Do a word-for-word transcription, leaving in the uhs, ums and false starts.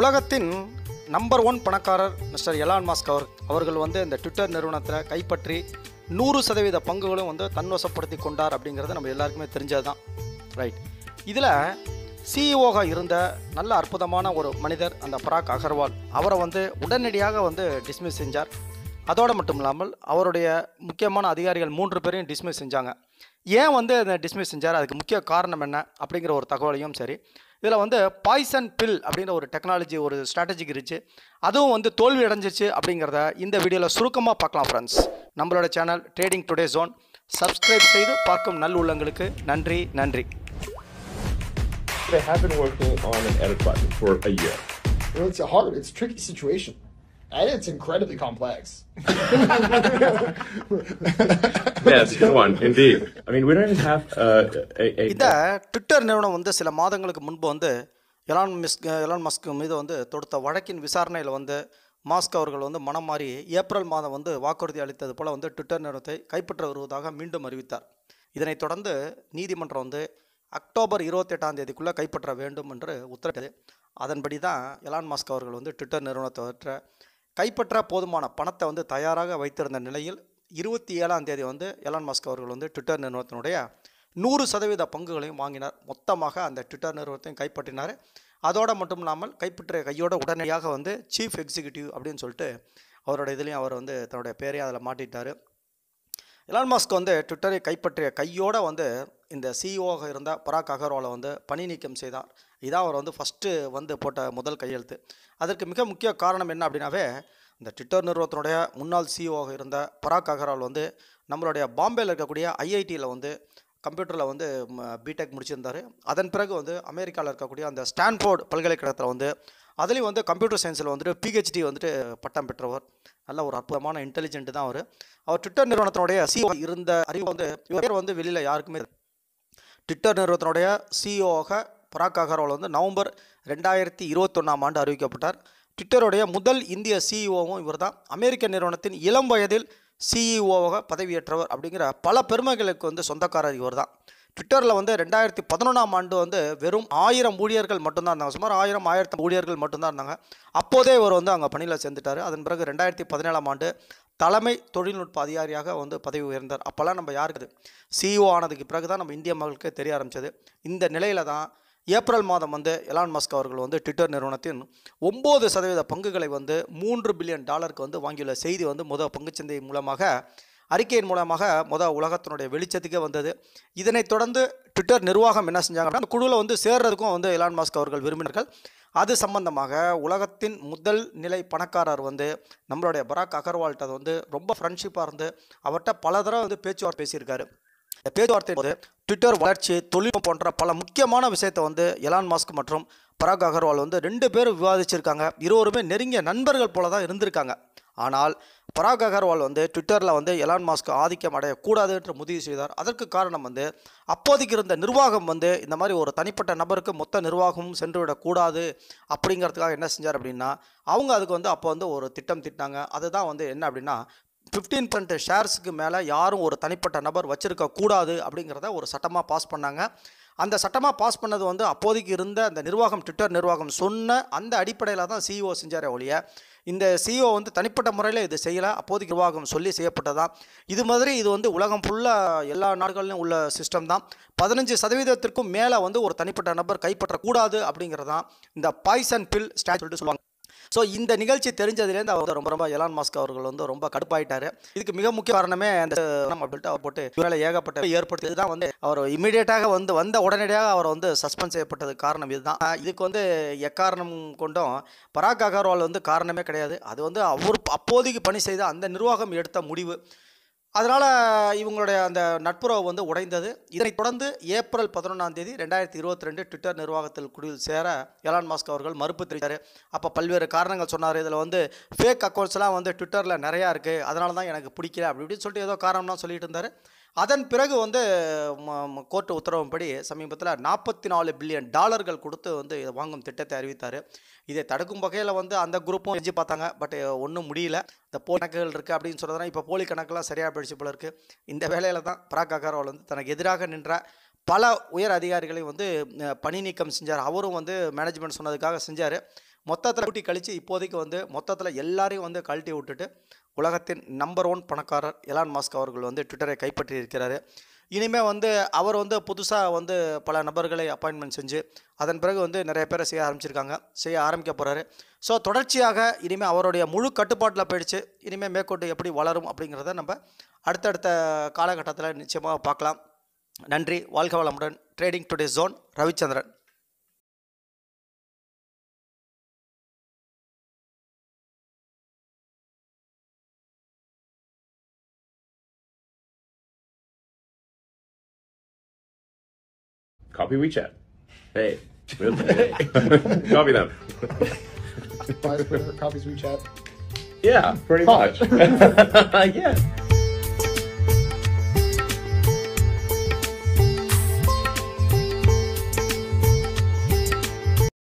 உலகத்தின் number one பணக்காரர் mister Elon Musk அவர் அவர்கள் வந்து இந்த ட்விட்டர் நிறுவனத்தை கைப்பற்றி நூறு சதவீத பங்குகளும் வந்து தன்வசப்படுத்தி கொண்டார் அப்படிங்கிறது நம்ம எல்லாருக்குமே தெரிஞ்சது தான், ரைட்? இதில் சிஇஓவாக இருந்த நல்ல அற்புதமான ஒரு மனிதர் அந்த பராக் அகர்வால், அவரை வந்து உடனடியாக வந்து டிஸ்மிஸ் செஞ்சார். அதோடு மட்டும் இல்லாமல் அவருடைய முக்கியமான அதிகாரிகள் மூன்று பேரையும் டிஸ்மிஸ் செஞ்சாங்க. ஏன் வந்து அதை டிஸ்மிஸ் செஞ்சார், அதுக்கு முக்கிய காரணம் என்ன அப்படிங்கிற ஒரு தகவலையும் சரி, இதில் வந்து பாய்சன் பில் அப்படிங்கிற ஒரு டெக்னாலஜி ஒரு ஸ்ட்ராட்டஜிக்கு இருந்துச்சு, அதுவும் வந்து தோல்வி அடைஞ்சிச்சு அப்படிங்கிறத இந்த வீடியோவில் சுருக்கமாக பார்க்கலாம். ஃப்ரெண்ட்ஸ், நம்மளோட channel trading today zone subscribe செய்து பார்க்கும் நல் உள்ளங்களுக்கு நன்றி நன்றி. They have been working on an edit button for a year. Well, it's a hard, it's a tricky situation. And it's incredibly complex. Yes, good one, indeed. I mean, we don't even have uh, a... a இதை Twitter நிறுவனம் வந்து சில மாதங்களுக்கு முன்பு வந்து Elon Musk Elon Musk மீது வந்து தொடுத்த வழக்கின் விசாரணையில் வந்து மாஸ்க் அவர்கள் வந்து மனம் மாறி ஏப்ரல் மாதம் வந்து வாக்குறுதி அளித்தது போல் வந்து ட்விட்டர் நிறுவனத்தை கைப்பற்ற வருவதாக மீண்டும் அறிவித்தார். இதனைத் தொடர்ந்து நீதிமன்றம் வந்து அக்டோபர் இருபத்தி எட்டாம் தேதிக்குள்ளே கைப்பற்ற வேண்டும் என்று உத்தரவிட்டது. அதன்படி தான் எலான் மஸ்க் அவர்கள் வந்து ட்விட்டர் நிறுவனத்தை கைப்பற்ற போதுமான பணத்தை வந்து தயாராக வைத்திருந்த நிலையில் இருபத்தி ஏழாம் தேதி வந்து எலான் மஸ்க் அவர்கள் வந்து ட்விட்டர் நிறுவனத்தினுடைய நூறு சதவீத பங்குகளையும் வாங்கினார். மொத்தமாக அந்த ட்விட்டர் நிறுவனத்தையும் கைப்பற்றினார். அதோடு மட்டும் இல்லாமல் கைப்பற்றிய கையோட உடனடியாக வந்து சீஃப் எக்ஸிக்யூட்டிவ் அப்படின்னு சொல்லிட்டு அவரோட இதுலேயும் அவர் வந்து தன்னுடைய பேரையும் அதில் மாட்டிட்டார். எலான் மஸ்க் வந்து ட்விட்டரை கைப்பற்றிய கையோடு வந்து இந்த சிஇஓவாக இருந்த பராக் அகர்வாலை வந்து பணி நீக்கம் செய்தார். இதான் அவர் வந்து ஃபஸ்ட்டு வந்து போட்ட முதல் கையெழுத்து. அதற்கு மிக முக்கிய காரணம் என்ன அப்படின்னாவே, இந்த ட்விட்டர் நிறுவனத்தினுடைய முன்னாள் சிஇஓவாக இருந்த பராக் அகர்வால் வந்து நம்மளுடைய பாம்பேயில் இருக்கக்கூடிய ஐஐடியில் வந்து கம்ப்யூட்டரில் வந்து பிடெக் முடிச்சிருந்தார். அதன் பிறகு வந்து அமெரிக்காவில் இருக்கக்கூடிய அந்த ஸ்டான்ஃபோர்ட் பல்கலைக்கழகத்தில் வந்து அதுலேயும் வந்து கம்ப்யூட்டர் சயின்ஸில் வந்துட்டு பிஹெச்டி வந்துட்டு பட்டம் பெற்றவர். நல்ல ஒரு அற்புதமான இன்டெலிஜென்ட் தான் அவர். அவர் ட்விட்டர் நிறுவனத்தினுடைய சிஇஓ இருந்த அறிவு வந்து இவர் வந்து வெளியில் யாருக்குமே ட்விட்டர் நிறுவனத்தினுடைய சிஇஓவாக பராக் அகர்வால் வந்து நவம்பர் ரெண்டாயிரத்தி இருபத்தொன்னாம் ஆண்டு அறிவிக்கப்பட்டார். ட்விட்டருடைய முதல் இந்திய சிஇஓவும் இவர் தான். அமெரிக்க நிறுவனத்தின் இளம் வயதில் சிஇஓவாக பதவியேற்றவர் அப்படிங்கிற பல பெருமைகளுக்கு வந்து சொந்தக்காரர் இவர் தான். ட்விட்டரில் வந்து ரெண்டாயிரத்தி பதினொன்றாம் ஆண்டு வந்து வெறும் ஆயிரம் ஊழியர்கள் மட்டும்தான் இருந்தாங்க. சுமார் ஆயிரம் ஆயிரத்தி ஊழியர்கள் மட்டும்தான் இருந்தாங்க. அப்போதே இவர் வந்து அங்கே பணியில் சேர்ந்துட்டார். அதன் பிறகு ரெண்டாயிரத்தி பதினேழாம் ஆண்டு தலைமை தொழில்நுட்ப அதிகாரியாக வந்து பதவி உயர்ந்தார். அப்போல்லாம் நம்ம யாருக்கு சிஇஓ ஆனதுக்கு பிறகு தான் நம்ம இந்திய மக்களுக்கு தெரிய ஆரம்பித்தது. இந்த நிலையில் தான் ஏப்ரல் மாதம் வந்து எலான் மஸ்க் அவர்கள் வந்து ட்விட்டர் நிறுவனத்தின் ஒம்பது சதவீத பங்குகளை வந்து மூன்று பில்லியன் டாலருக்கு வந்து வாங்கியுள்ள செய்தி வந்து முதல் பங்குச்சந்தை மூலமாக அறிக்கையின் மூலமாக முதல் உலகத்தினுடைய வெளிச்சத்துக்கே வந்தது. இதனைத் தொடர்ந்து ட்விட்டர் நிர்வாகம் என்ன செஞ்சாங்க, அந்த குழுவில் வந்து சேர்றதுக்கும் வந்து எலான் மஸ்க் அவர்கள் விரும்பினார்கள். அது சம்பந்தமாக உலகத்தின் முதல் நிலை பணக்காரர் வந்து நம்மளுடைய பராக் அகர்வால்கிட்ட வந்து ரொம்ப ஃப்ரெண்ட்ஷிப்பாக இருந்து அவர்கிட்ட பல தடவை வந்து பேச்சுவார்த்தை பேசியிருக்காரு. இந்த பேச்சுவார்த்தை போது ட்விட்டர் வளர்ச்சி தொழில்நுட்பம் போன்ற பல முக்கியமான விஷயத்தை வந்து எலான் மஸ்க் மற்றும் பராக் அகர்வால் வந்து ரெண்டு பேரும் விவாதிச்சிருக்காங்க. இருவருமே நெருங்கிய நண்பர்கள் போல தான் இருந்திருக்காங்க. ஆனால் பராக் அகர்வால் வந்து ட்விட்டரில் வந்து எலான் மஸ்க் ஆதிக்கம் அடையக்கூடாது என்று முடிவு செய்தார். அதற்கு காரணம் வந்து அப்போதைக்கு இருந்த நிர்வாகம் வந்து இந்த மாதிரி ஒரு தனிப்பட்ட நபருக்கு மொத்த நிர்வாகமும் சென்றுவிடக்கூடாது அப்படிங்கிறதுக்காக என்ன செஞ்சார் அப்படின்னா, அவங்க அதுக்கு வந்து அப்போ வந்து ஒரு திட்டம் திட்டாங்க. அதுதான் வந்து என்ன அப்படின்னா, ஃபிஃப்டீன் பர்சன்ட் ஷேர்ஸுக்கு மேலே யாரும் ஒரு தனிப்பட்ட நபர் வச்சுருக்கக்கூடாது அப்படிங்கிறத ஒரு சட்டமாக பாஸ் பண்ணாங்க. அந்த சட்டமாக பாஸ் பண்ணது வந்து அப்போதைக்கு இருந்த அந்த நிர்வாகம் ட்விட்டர் நிர்வாகம் சொன்ன அந்த அடிப்படையில் தான் சிஇஓ செஞ்சாரே ஒழிய இந்த சிஇஓ வந்து தனிப்பட்ட முறையில் இது செய்யலை. அப்போதைக்கு நிர்வாகம் சொல்லி செய்யப்பட்டதான். இது மாதிரி இது வந்து உலகம் ஃபுல்லாக எல்லா நாடுகளிலும் உள்ள சிஸ்டம் தான். பதினஞ்சு சதவீதத்திற்கும் மேலே வந்து ஒரு தனிப்பட்ட நபர் கைப்பற்றக்கூடாது அப்படிங்கிறதான் இந்த பாய்சன் பில் ஸ்டாட் சொல்லிட்டு சொல்லுவாங்க. ஸோ இந்த நிகழ்ச்சி தெரிஞ்சதுலேருந்து அவர் ரொம்ப ரொம்ப எலான் மஸ்க் அவர்கள் வந்து ரொம்ப கடுப்பாயிட்டார். இதுக்கு மிக முக்கிய காரணமே அந்த அப்படின்ட்டு அவர் போட்டு இவரால் ஏகப்பட்ட ஏற்படுத்தியது தான். வந்து அவர் இமீடியட்டாக வந்து வந்த உடனடியாக அவர் வந்து சஸ்பெண்ட் செய்யப்பட்டதுக்கு காரணம் இதுதான். இதுக்கு வந்து எக்காரணம் கொண்டும் பராக் அகர்வால் வந்து காரணமே கிடையாது. அது வந்து அவர் அப்போதைக்கு பணி செய்த அந்த நிர்வாகம் எடுத்த முடிவு. அதனால் இவங்களுடைய அந்த நட்புறவு வந்து உடைந்தது. இதனைத் தொடர்ந்து ஏப்ரல் பதினொன்றாம் தேதி ரெண்டாயிரத்தி இருபத்தி ரெண்டு ட்விட்டர் நிர்வாகத்தில் குடியில் சேர எலான் மஸ்க் அவர்கள் மறுப்பு தெரிவித்தார். அப்போ பல்வேறு காரணங்கள் சொன்னார். இதில் வந்து ஃபேக் அக்கௌண்ட்ஸ்லாம் வந்து ட்விட்டரில் நிறையா இருக்குது, அதனால தான் எனக்கு பிடிக்கல அப்படி இப்படின்னு சொல்லிட்டு ஏதோ காரணம்லாம் சொல்லிட்டு இருந்தார். அதன் பிறகு வந்து கோர்ட்டு உத்தரவுப்படி சமீபத்தில் நாற்பத்தி நாலு பில்லியன் டாலர்கள் கொடுத்து வந்து இதை வாங்கும் திட்டத்தை அறிவித்தார். இதை தடுக்கும் வகையில் வந்து அந்த குரூப்பும் செஞ்சு பார்த்தாங்க, பட் ஒன்றும் முடியல. இந்த போலி கணக்குகள் இருக்குது அப்படின்னு சொல்கிறதுனா இப்போ போலி கணக்கெல்லாம் சரியாக போயிடுச்சு போல இருக்குது. இந்த வேலையில் தான் பராக் அகர்வால் வந்து தனக்கு எதிராக நின்ற பல உயர் அதிகாரிகளையும் வந்து பணி நீக்கம் செஞ்சார். அவரும் வந்து மேனேஜ்மெண்ட் சொன்னதுக்காக செஞ்சார். மொத்தத்தில் கூட்டி கழித்து இப்போதைக்கு வந்து மொத்தத்தில் எல்லாரையும் வந்து கழட்டி விட்டுட்டு உலகத்தின் நம்பர் ஒன் பணக்காரர் எலான் மாஸ்க் அவர்கள் வந்து ட்விட்டரை கைப்பற்றி இருக்கிறாரு. இனிமேல் வந்து அவர் வந்து புதுசாக வந்து பல நபர்களை அப்பாயின்மெண்ட் செஞ்சு அதன் பிறகு வந்து நிறைய பேரை செய்ய ஆரம்பிச்சிருக்காங்க, செய்ய ஆரம்பிக்க போகிறாரு. ஸோ தொடர்ச்சியாக இனிமேல் அவருடைய முழு கட்டுப்பாட்டில் போயிடுச்சு. இனிமேல் மேற்கொண்டு எப்படி வளரும் அப்படிங்கிறத நம்ம அடுத்தடுத்த காலகட்டத்தில் நிச்சயமாக பார்க்கலாம். நன்றி, வாழ்க வளமுடன். Trading today zone, Ravichandran. Copy WeChat. Hey, we'll copy them. Buys Twitter, copies WeChat. Yeah, pretty much. Yeah.